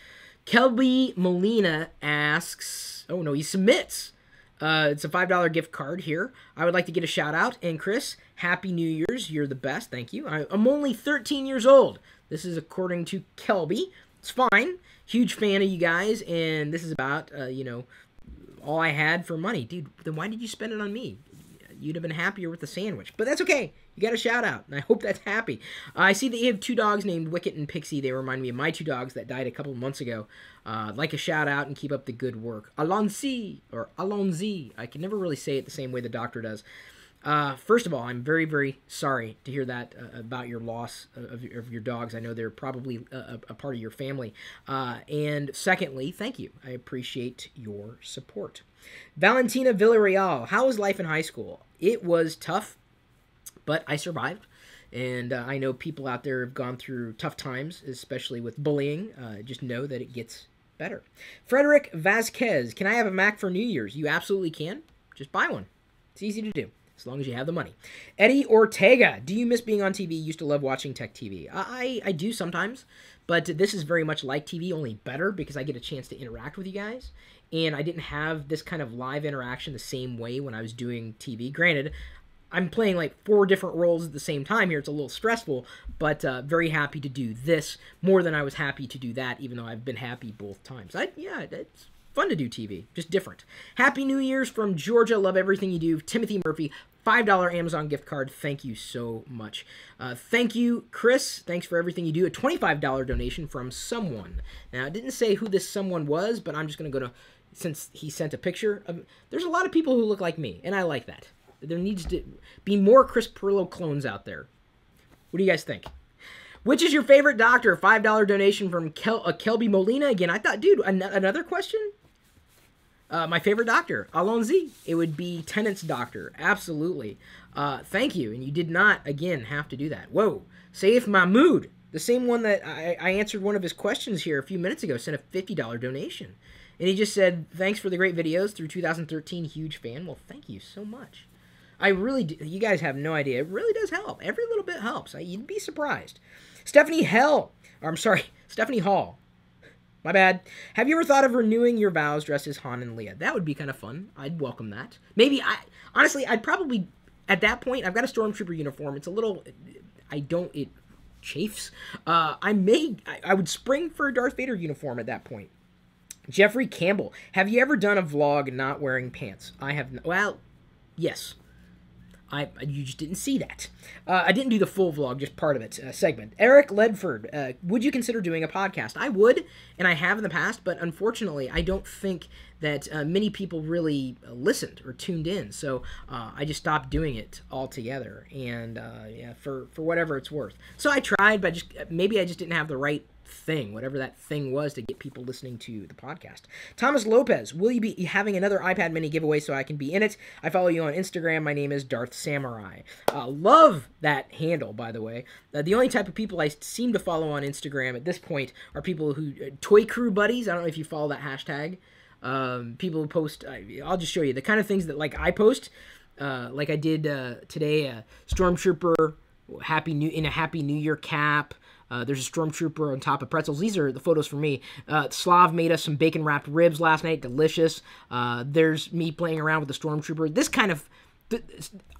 Kelby Molina asks, oh no, he submits. Uh, it's a five dollar gift card here. I would like to get a shout out. And Chris, happy New Year's. You're the best. Thank you. I, I'm only thirteen years old. This is according to Kelby. It's fine. Huge fan of you guys. And this is about, uh, you know, all I had for money. Dude, then why did you spend it on me? You'd have been happier with the sandwich. But that's okay. You got a shout out. And I hope that's happy. Uh, I see that you have two dogs named Wicket and Pixie. They remind me of my two dogs that died a couple of months ago. Uh, like a shout out and keep up the good work. Alonzi or Alonzi. I can never really say it the same way the doctor does. Uh, first of all, I'm very, very sorry to hear that uh, about your loss of, of your dogs. I know they're probably a, a part of your family. Uh, and secondly, thank you. I appreciate your support. Valentina Villarreal, how was life in high school? It was tough, but I survived. And uh, I know people out there have gone through tough times, especially with bullying. Uh, just know that it gets better. Frederick Vasquez, can I have a Mac for New Year's? You absolutely can. Just buy one. It's easy to do. As long as you have the money. Eddie Ortega, do you miss being on T V? Used to love watching tech T V. I, I do sometimes, but this is very much like T V, only better because I get a chance to interact with you guys. And I didn't have this kind of live interaction the same way when I was doing T V. Granted, I'm playing like four different roles at the same time here. It's a little stressful, but uh, very happy to do this more than I was happy to do that, even though I've been happy both times. I, yeah, it's fun to do T V, just different. Happy New Year's from Georgia. Love everything you do. Timothy Murphy, five dollar Amazon gift card. Thank you so much. Uh, thank you, Chris. Thanks for everything you do. A twenty-five dollar donation from someone. Now, I didn't say who this someone was, but I'm just going to go to, since he sent a picture of, there's a lot of people who look like me, and I like that. There needs to be more Chris Pirillo clones out there. What do you guys think? Which is your favorite doctor? five dollar donation from Kel uh, Kelby Molina. Again, I thought, dude, an another question? Uh, my favorite doctor, Alonzi. It would be Tennant's doctor. Absolutely. Uh, thank you. And you did not, again, have to do that. Whoa. Saif Mahmood, the same one that I, I answered one of his questions here a few minutes ago, sent a fifty dollar donation. And he just said, thanks for the great videos through two thousand thirteen. Huge fan. Well, thank you so much. I really do. You guys have no idea. It really does help. Every little bit helps. I, you'd be surprised. Stephanie Hell. Or I'm sorry. Stephanie Hall. My bad. Have you ever thought of renewing your vows dressed as Han and Leia? That would be kind of fun. I'd welcome that. Maybe I... Honestly, I'd probably... At that point, I've got a Stormtrooper uniform. It's a little... I don't... It chafes. Uh, I may... I, I would spring for a Darth Vader uniform at that point. Jeffrey Campbell. Have you ever done a vlog not wearing pants? I have... No, well, yes. I, you just didn't see that. Uh, I didn't do the full vlog, just part of it, uh, segment. Eric Ledford, uh, would you consider doing a podcast? I would, and I have in the past, but unfortunately, I don't think that uh, many people really listened or tuned in, so uh, I just stopped doing it altogether, and uh, yeah, for, for whatever it's worth. So I tried, but just maybe I just didn't have the right thing, whatever that thing was to get people listening to the podcast. Thomas Lopez, will you be having another iPad mini giveaway so I can be in it? I follow you on Instagram. My name is Darth Samurai. Uh, love that handle, by the way. Uh, the only type of people I seem to follow on Instagram at this point are people who, uh, Toy Crew Buddies, I don't know if you follow that hashtag. Um, people who post, uh, I'll just show you, the kind of things that like I post, uh, like I did uh, today, uh, Stormtrooper, happy new in a Happy New Year cap. Uh, there's a Stormtrooper on top of pretzels. These are the photos for me. Uh, Slav made us some bacon-wrapped ribs last night. Delicious. Uh, there's me playing around with the Stormtrooper. This kind of... Th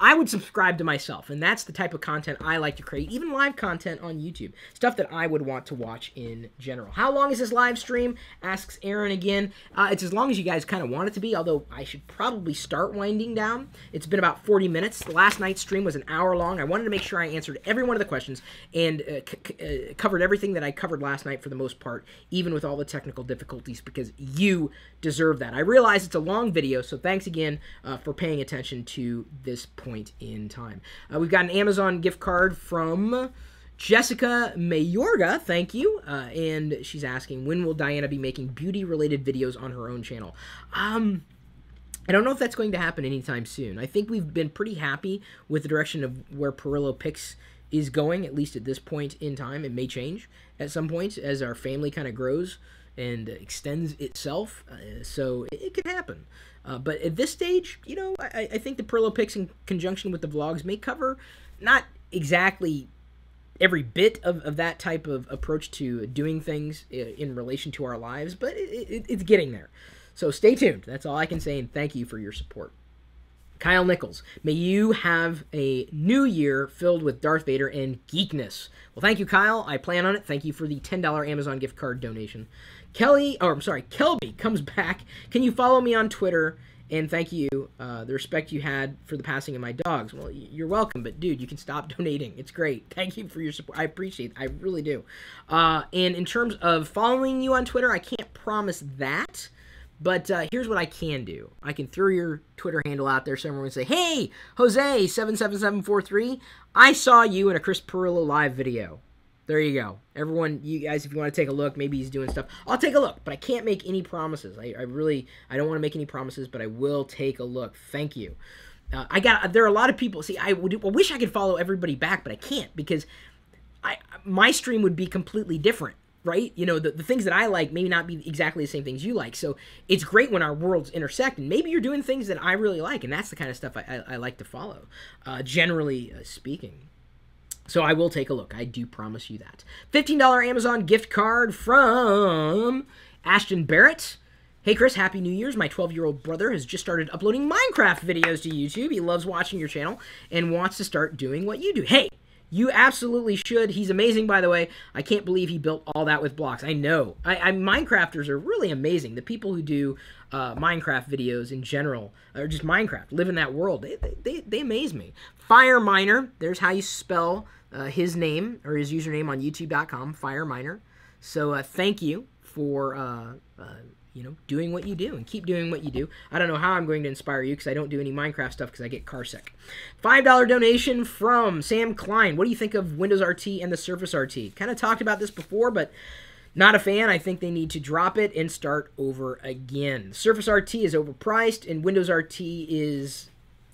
I would subscribe to myself, and that's the type of content I like to create, even live content on YouTube. Stuff that I would want to watch in general. How long is this live stream? Asks Aaron again. Uh, it's as long as you guys kind of want it to be, although I should probably start winding down. It's been about forty minutes. The last night's stream was an hour long. I wanted to make sure I answered every one of the questions and uh, c uh, covered everything that I covered last night for the most part, even with all the technical difficulties, because you deserve that. I realize it's a long video, so thanks again uh, for paying attention to this point in time. Uh, we've got an Amazon gift card from Jessica Mayorga, thank you, uh, and she's asking, when will Diana be making beauty-related videos on her own channel? Um, I don't know if that's going to happen anytime soon. I think we've been pretty happy with the direction of where Pirillo Picks is going, at least at this point in time. It may change at some point as our family kind of grows and extends itself, uh, so it, it could happen. Uh, but at this stage, you know, I, I think the Pirillo Picks in conjunction with the vlogs may cover not exactly every bit of, of that type of approach to doing things in relation to our lives, but it, it, it's getting there. So stay tuned. That's all I can say, and thank you for your support. Kyle Nichols, may you have a new year filled with Darth Vader and geekness. Well, thank you, Kyle. I plan on it. Thank you for the ten dollar Amazon gift card donation. Kelly, or I'm sorry, Kelby comes back. Can you follow me on Twitter? And thank you, uh, the respect you had for the passing of my dogs. Well, you're welcome, but dude, you can stop donating. It's great. Thank you for your support. I appreciate it. I really do. Uh, and in terms of following you on Twitter, I can't promise that, but uh, here's what I can do. I can throw your Twitter handle out there somewhere and say, hey, Jose seven seven seven four three, I saw you in a Chris Pirillo live video. There you go. Everyone, you guys, if you want to take a look, maybe he's doing stuff. I'll take a look, but I can't make any promises. I, I really, I don't want to make any promises, but I will take a look. Thank you. Uh, I got, there are a lot of people. See, I, would, I wish I could follow everybody back, but I can't because I my stream would be completely different, right? You know, the, the things that I like may not be exactly the same things you like. So it's great when our worlds intersect, and maybe you're doing things that I really like, and that's the kind of stuff I, I, I like to follow, uh, generally speaking. So I will take a look. I do promise you that. fifteen dollar Amazon gift card from Ashton Barrett. Hey, Chris, Happy New Year's. My twelve-year-old brother has just started uploading Minecraft videos to YouTube. He loves watching your channel and wants to start doing what you do. Hey, you absolutely should. He's amazing, by the way. I can't believe he built all that with blocks. I know. I, I Minecrafters are really amazing. The people who do uh, Minecraft videos in general, or just Minecraft, live in that world, they, they, they amaze me. Fireminer, there's how you spell Uh, his name or his username on YouTube dot com, Fireminer. So uh, thank you for uh, uh, you know, doing what you do, and keep doing what you do. I don't know how I'm going to inspire you because I don't do any Minecraft stuff because I get car sick. five dollar donation from Sam Klein. What do you think of Windows R T and the Surface R T? Kind of talked about this before, but not a fan. I think they need to drop it and start over again. Surface R T is overpriced, and Windows R T is,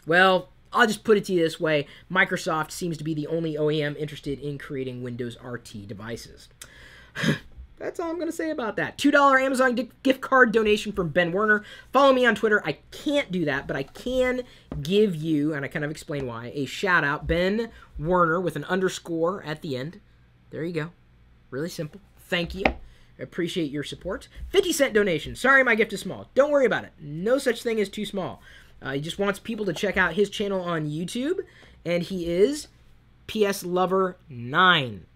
well, I'll just put it to you this way. Microsoft seems to be the only O E M interested in creating Windows R T devices. That's all I'm going to say about that. two dollar Amazon gift card donation from Ben Werner. Follow me on Twitter. I can't do that, but I can give you, and I kind of explain why, a shout-out. Ben Werner with an underscore at the end. There you go. Really simple. Thank you. Appreciate your support. fifty cent donation. Sorry my gift is small. Don't worry about it. No such thing as too small. Uh, he just wants people to check out his channel on YouTube, and he is P S Lover nine.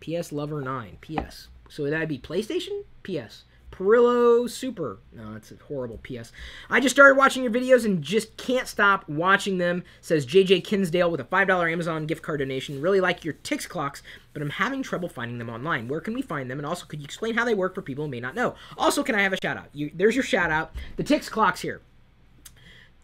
P S Lover nine. P S. So that'd be PlayStation? P S. Pirillo Super. No, that's a horrible P S. I just started watching your videos and just can't stop watching them, says J J Kinsdale with a five dollar Amazon gift card donation. Really like your Tix clocks, but I'm having trouble finding them online. Where can we find them? And also, could you explain how they work for people who may not know? Also, can I have a shout-out? You, there's your shout-out. The Tix clocks here.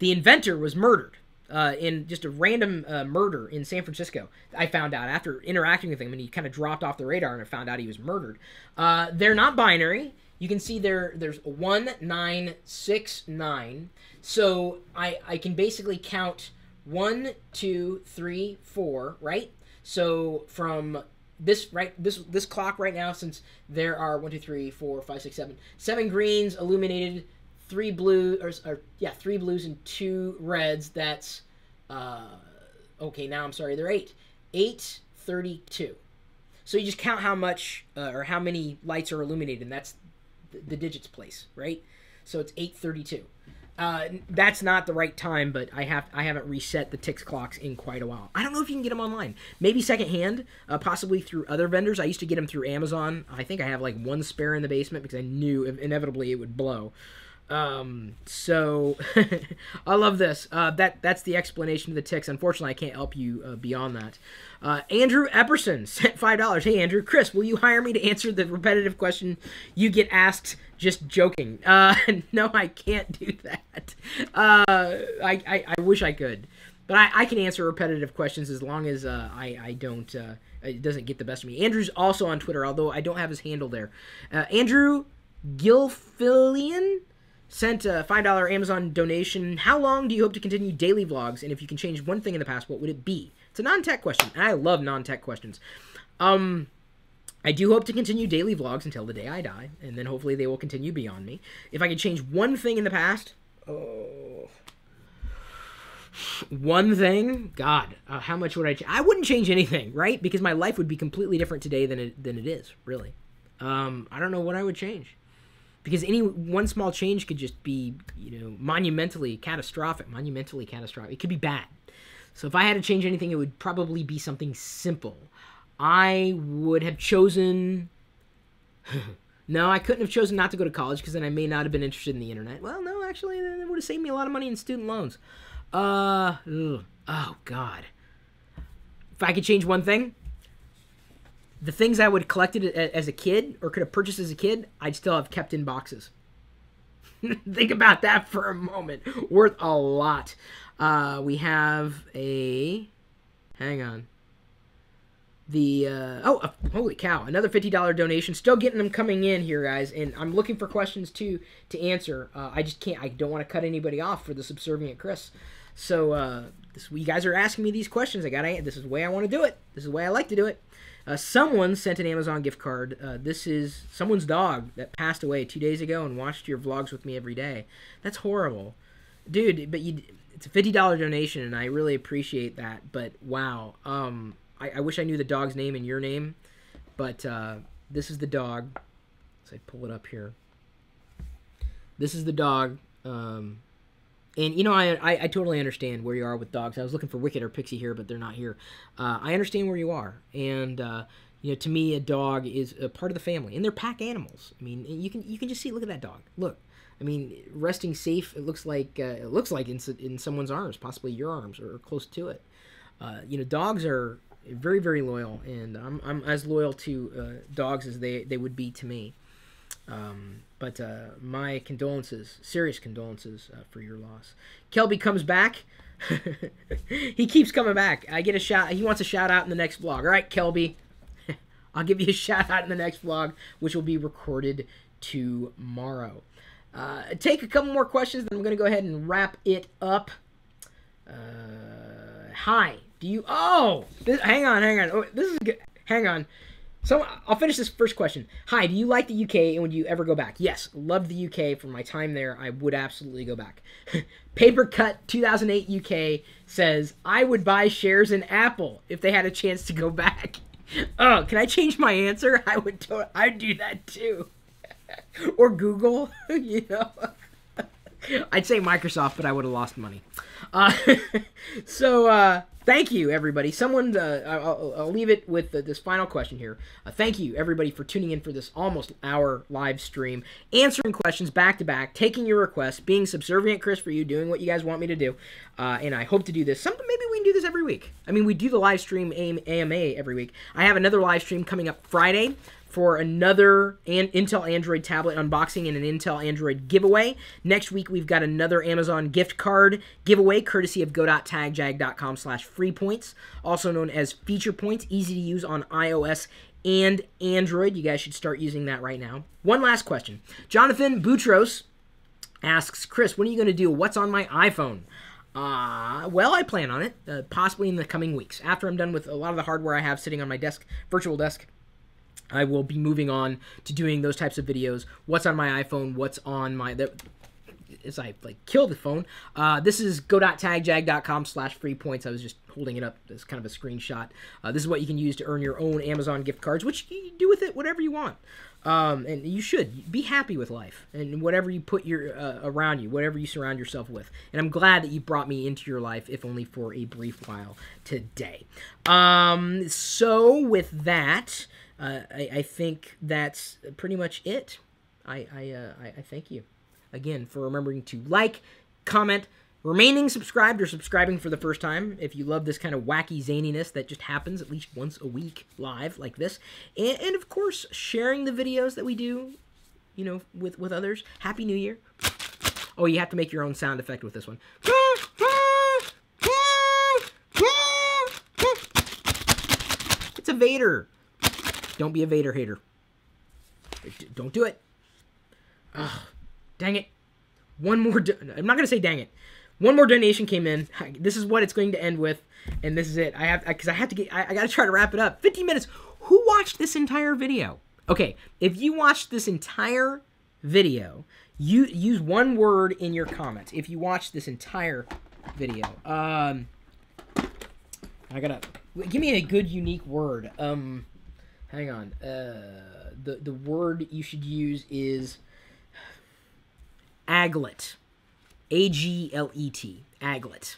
The inventor was murdered uh, in just a random uh, murder in San Francisco. I found out after interacting with him, and he kind of dropped off the radar, and I found out he was murdered. Uh, they're not binary. You can see there. There's one, nine, six, nine. So I I can basically count one, two, three, four. Right. So from this right this this clock right now, since there are one, two, three, four, five, six, seven, seven greens illuminated. Three blue, or, or yeah, three blues and two reds. That's uh, okay. Now I'm sorry. They're eight, eight thirty-two. So you just count how much uh, or how many lights are illuminated, and that's the, the digits place, right? So it's eight thirty-two. Uh, that's not the right time, but I have I haven't reset the Tix clocks in quite a while. I don't know if you can get them online. Maybe secondhand, uh, possibly through other vendors. I used to get them through Amazon. I think I have like one spare in the basement because I knew inevitably it would blow. Um, so I love this. Uh, that, that's the explanation of the ticks. Unfortunately, I can't help you uh, beyond that. Uh, Andrew Epperson sent five dollars. Hey, Andrew, Chris, will you hire me to answer the repetitive question you get asked? Just joking. Uh, no, I can't do that. Uh, I, I, I wish I could, but I, I can answer repetitive questions as long as, uh, I, I don't, uh, it doesn't get the best of me. Andrew's also on Twitter, although I don't have his handle there. Uh, Andrew Gilfillian sent a five dollar Amazon donation. How long do you hope to continue daily vlogs? And if you can change one thing in the past, what would it be? It's a non-tech question, and I love non-tech questions. Um... I do hope to continue daily vlogs until the day I die, and then hopefully they will continue beyond me. If I could change one thing in the past, oh, one thing, God, uh, how much would I change? I wouldn't change anything, right? Because my life would be completely different today than it, than it is, really. Um, I don't know what I would change, because any one small change could just be, you know, monumentally catastrophic, monumentally catastrophic. It could be bad. So if I had to change anything, it would probably be something simple. I would have chosen... no, I couldn't have chosen not to go to college because then I may not have been interested in the internet. Well, no, actually, that would have saved me a lot of money in student loans. Uh, ugh. Oh, God. If I could change one thing, the things I would have collected as a kid or could have purchased as a kid, I'd still have kept in boxes. Think about that for a moment. Worth a lot. Uh, we have a... Hang on. The, uh, oh, uh, holy cow, another fifty dollar donation. Still getting them coming in here, guys, and I'm looking for questions, too, to answer. Uh, I just can't, I don't want to cut anybody off for the subservient Chris. So, uh, this, you guys are asking me these questions. I gotta, this is the way I want to do it. This is the way I like to do it. Uh, someone sent an Amazon gift card. Uh, this is someone's dog that passed away two days ago and watched your vlogs with me every day. That's horrible. Dude, but you, it's a fifty dollar donation, and I really appreciate that, but wow, um... I, I wish I knew the dog's name and your name, but uh, this is the dog. So I pull it up here. This is the dog, um, and you know I, I I totally understand where you are with dogs. I was looking for Wicket or Pixie here, but they're not here. Uh, I understand where you are, and uh, you know to me a dog is a part of the family, and they're pack animals. I mean you can you can just see. Look at that dog. Look. I mean, resting safe. It looks like uh, it looks like in in someone's arms, possibly your arms or close to it. Uh, you know, dogs are very, very loyal, and I'm, I'm as loyal to uh, dogs as they, they would be to me. Um, but uh, my condolences, serious condolences uh, for your loss. Kelby comes back. He keeps coming back. I get a shout. He wants a shout out in the next vlog. All right, Kelby, I'll give you a shout out in the next vlog, which will be recorded tomorrow. Uh, take a couple more questions, then I'm going to go ahead and wrap it up. Uh, hi. Do you... Oh! This, hang on, hang on. Oh, this is good. Hang on. So, I'll finish this first question. Hi, do you like the U K and would you ever go back? Yes, love the U K. For my time there, I would absolutely go back. Paper Cut two thousand eight U K says, I would buy shares in Apple if they had a chance to go back. Oh, can I change my answer? I would totally, I'd do that too. Or Google, you know. I'd say Microsoft, but I would have lost money. Uh, so, uh... Thank you, everybody. Someone, uh, I'll, I'll leave it with uh, this final question here. Uh, thank you, everybody, for tuning in for this almost hour live stream, answering questions back-to-back, taking your requests, being subservient, Chris, for you, doing what you guys want me to do, uh, and I hope to do this. Some, maybe we can do this every week. I mean, we do the live stream A M A every week. I have another live stream coming up Friday for another an Intel Android tablet unboxing and an Intel Android giveaway. Next week, we've got another Amazon gift card giveaway, courtesy of go.tagjag.com slash freepoints, also known as Feature Points, easy to use on iOS and Android. You guys should start using that right now. One last question. Jonathan Boutros asks, Chris, when are you going to do What's on My iPhone? Uh, well, I plan on it, uh, possibly in the coming weeks. After I'm done with a lot of the hardware I have sitting on my desk, virtual desk, I will be moving on to doing those types of videos. What's on my iPhone? What's on my... That, as I, like, kill the phone. Uh, this is go.tagjag.com slash freepoints. I was just holding it up as kind of a screenshot. Uh, this is what you can use to earn your own Amazon gift cards, which you do with it whatever you want. Um, and you should be happy with life and whatever you put your uh, around you, whatever you surround yourself with. And I'm glad that you brought me into your life, if only for a brief while today. Um, so with that... Uh, I, I think that's pretty much it. I I, uh, I I thank you again for remembering to like, comment, remaining subscribed or subscribing for the first time if you love this kind of wacky zaniness that just happens at least once a week live like this, and, and of course sharing the videos that we do, you know, with with others. Happy New Year! Oh, you have to make your own sound effect with this one. It's a Vader. Don't be a Vader hater. Don't do it. Ugh, dang it. One more... I'm not going to say dang it. One more donation came in. This is what it's going to end with. And this is it. I have... Because I, I have to get... I, I got to try to wrap it up. fifteen minutes. Who watched this entire video? Okay. If you watched this entire video, you use one word in your comments. If you watched this entire video. Um... I gotta... Give me a good, unique word. Um... Hang on. Uh, the, the word you should use is aglet. A G L E T. Aglet.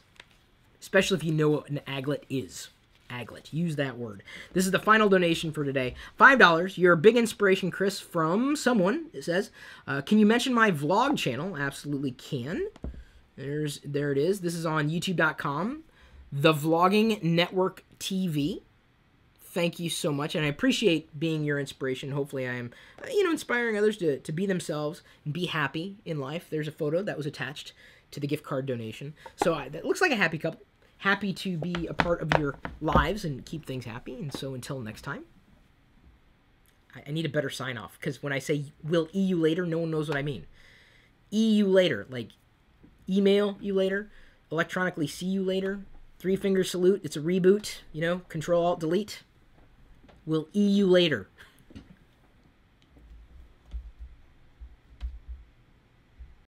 Especially if you know what an aglet is. Aglet. Use that word. This is the final donation for today. five dollars. You're a big inspiration, Chris, from someone. It says, uh, can you mention my vlog channel? Absolutely can. There's, there it is. This is on YouTube dot com. The Vlogging Network T V. Thank you so much, and I appreciate being your inspiration. Hopefully I am, you know, inspiring others to, to be themselves and be happy in life. There's a photo that was attached to the gift card donation. So I, that looks like a happy couple. Happy to be a part of your lives and keep things happy. And so until next time, I, I need a better sign-off, because when I say, will E you later, no one knows what I mean. E you later, like email you later, electronically see you later, three-finger salute, it's a reboot, you know, control alt delete. We'll E U later.